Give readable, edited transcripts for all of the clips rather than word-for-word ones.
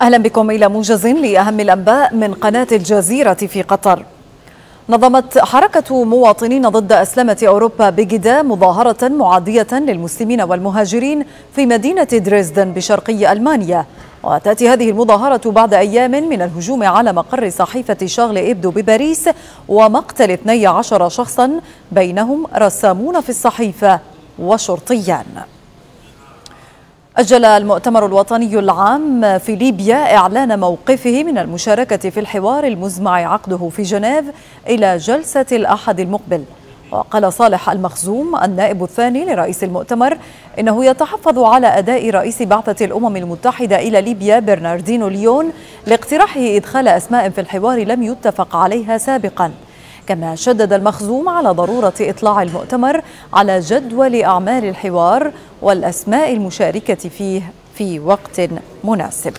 أهلا بكم إلى موجز لأهم الأنباء من قناة الجزيرة في قطر. نظمت حركة مواطنين ضد أسلمة أوروبا بيغيدا مظاهرة معادية للمسلمين والمهاجرين في مدينة دريسدن بشرقي ألمانيا، وتأتي هذه المظاهرة بعد أيام من الهجوم على مقر صحيفة تشارلي إيبدو بباريس ومقتل 12 شخصا بينهم رسامون في الصحيفة وشرطيان. أجل المؤتمر الوطني العام في ليبيا إعلان موقفه من المشاركة في الحوار المزمع عقده في جنيف إلى جلسة الأحد المقبل. وقال صالح المخزوم النائب الثاني لرئيس المؤتمر إنه يتحفظ على أداء رئيس بعثة الأمم المتحدة إلى ليبيا برناردينو ليون لاقتراحه إدخال أسماء في الحوار لم يتفق عليها سابقا. كما شدد المخزوم على ضرورة إطلاع المؤتمر على جدول أعمال الحوار والأسماء المشاركة فيه في وقت مناسب.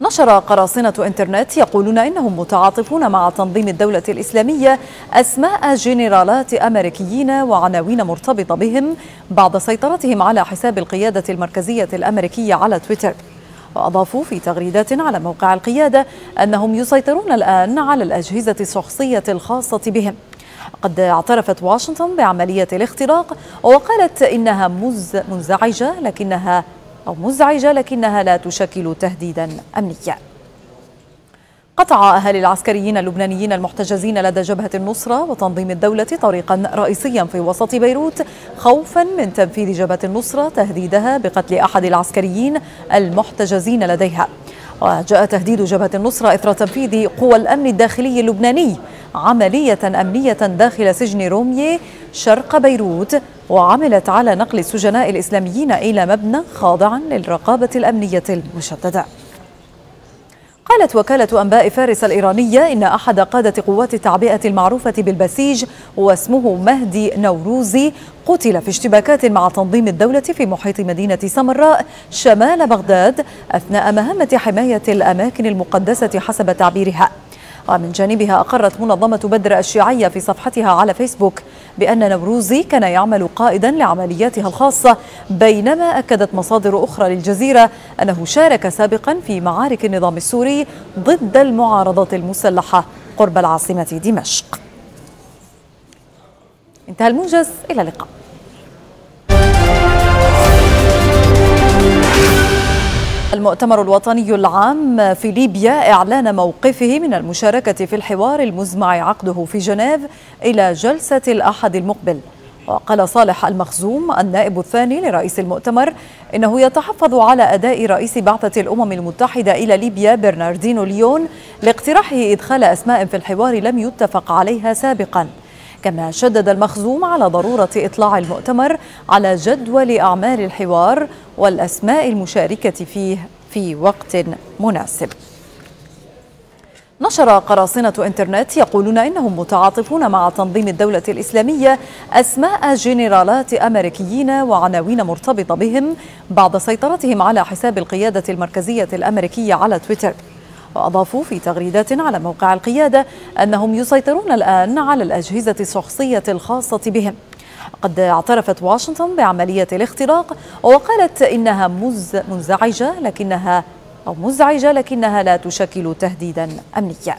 نشر قراصنة إنترنت يقولون إنهم متعاطفون مع تنظيم الدولة الإسلامية أسماء جنرالات أمريكيين وعناوين مرتبطة بهم بعد سيطرتهم على حساب القيادة المركزية الأمريكية على تويتر. وأضافوا في تغريدات على موقع القيادة أنهم يسيطرون الآن على الأجهزة الشخصية الخاصة بهم. قد اعترفت واشنطن بعملية الاختراق وقالت إنها مزعجة لكنها لا تشكل تهديدا أمنيا. قطع أهالي العسكريين اللبنانيين المحتجزين لدى جبهة النصرة وتنظيم الدولة طريقا رئيسيا في وسط بيروت خوفا من تنفيذ جبهة النصرة تهديدها بقتل أحد العسكريين المحتجزين لديها. وجاء تهديد جبهة النصرة إثر تنفيذ قوى الأمن الداخلي اللبناني عملية أمنية داخل سجن رومية شرق بيروت، وعملت على نقل السجناء الإسلاميين إلى مبنى خاضعا للرقابة الأمنية المشددة. قالت وكالة أنباء فارس الإيرانية إن أحد قادة قوات التعبئة المعروفة بالبسيج واسمه مهدي نوروزي قتل في اشتباكات مع تنظيم الدولة في محيط مدينة سمراء شمال بغداد أثناء مهمة حماية الأماكن المقدسة حسب تعبيرها. ومن جانبها أقرت منظمة بدر الشيعية في صفحتها على فيسبوك بأن نوروزي كان يعمل قائدا لعملياتها الخاصة، بينما أكدت مصادر أخرى للجزيرة أنه شارك سابقا في معارك النظام السوري ضد المعارضة المسلحة قرب العاصمة دمشق. انتهى الموجز، إلى اللقاء. المؤتمر الوطني العام في ليبيا إعلان موقفه من المشاركة في الحوار المزمع عقده في جنيف إلى جلسة الأحد المقبل. وقال صالح المخزوم النائب الثاني لرئيس المؤتمر إنه يتحفظ على أداء رئيس بعثة الأمم المتحدة إلى ليبيا برناردينو ليون لاقتراحه إدخال أسماء في الحوار لم يتفق عليها سابقا. كما شدد المخزوم على ضرورة إطلاع المؤتمر على جدول أعمال الحوار والأسماء المشاركة فيه في وقت مناسب. نشر قراصنة إنترنت يقولون إنهم متعاطفون مع تنظيم الدولة الإسلامية أسماء جنرالات أمريكيين وعناوين مرتبطة بهم بعد سيطرتهم على حساب القيادة المركزية الأمريكية على تويتر. وأضافوا في تغريدات على موقع القيادة أنهم يسيطرون الآن على الأجهزة الشخصية الخاصة بهم. قد اعترفت واشنطن بعملية الاختراق وقالت إنها مزعجة لكنها لا تشكل تهديدا أمنيا.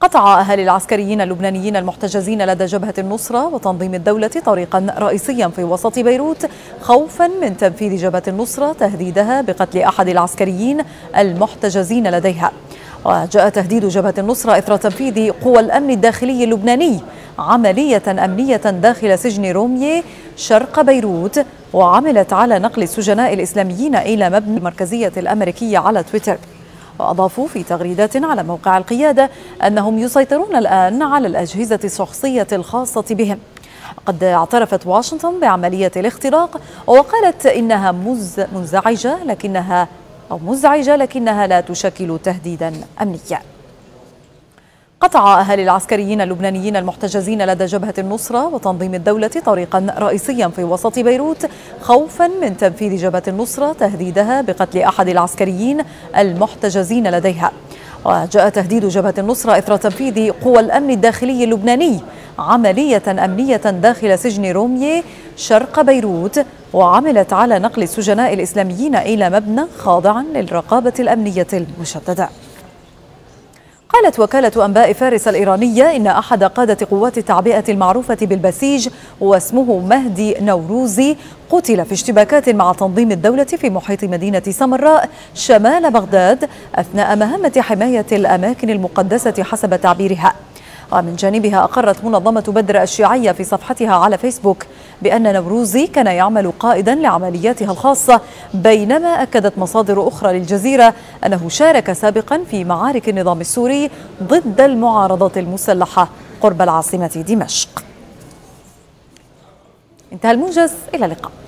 قطع أهالي العسكريين اللبنانيين المحتجزين لدى جبهة النصرة وتنظيم الدولة طريقا رئيسيا في وسط بيروت خوفا من تنفيذ جبهة النصرة تهديدها بقتل أحد العسكريين المحتجزين لديها. وجاء تهديد جبهة النصرة إثر تنفيذ قوى الأمن الداخلي اللبناني عملية أمنية داخل سجن رومية شرق بيروت، وعملت على نقل السجناء الإسلاميين إلى مبنى المركزية الأمريكية على تويتر. وأضافوا في تغريدات على موقع القيادة أنهم يسيطرون الآن على الأجهزة الشخصية الخاصة بهم. قد اعترفت واشنطن بعملية الاختراق وقالت إنها مزعجة لكنها لا تشكل تهديدا أمنيا. قطع أهالي العسكريين اللبنانيين المحتجزين لدى جبهة النصرة وتنظيم الدولة طريقا رئيسيا في وسط بيروت خوفا من تنفيذ جبهة النصرة تهديدها بقتل أحد العسكريين المحتجزين لديها. وجاء تهديد جبهة النصرة إثر تنفيذ قوى الأمن الداخلي اللبناني عملية أمنية داخل سجن رومية شرق بيروت، وعملت على نقل السجناء الإسلاميين إلى مبنى خاضعا للرقابة الأمنية المشددة. قالت وكالة أنباء فارس الإيرانية إن أحد قادة قوات التعبئة المعروفة بالبسيج واسمه مهدي نوروزي قتل في اشتباكات مع تنظيم الدولة في محيط مدينة سمراء شمال بغداد أثناء مهمة حماية الأماكن المقدسة حسب تعبيرها. ومن جانبها أقرت منظمة بدر الشيعية في صفحتها على فيسبوك بأن نوروزي كان يعمل قائدا لعملياتها الخاصة، بينما أكدت مصادر أخرى للجزيرة أنه شارك سابقا في معارك النظام السوري ضد المعارضة المسلحة قرب العاصمة دمشق. انتهى الموجز، إلى اللقاء.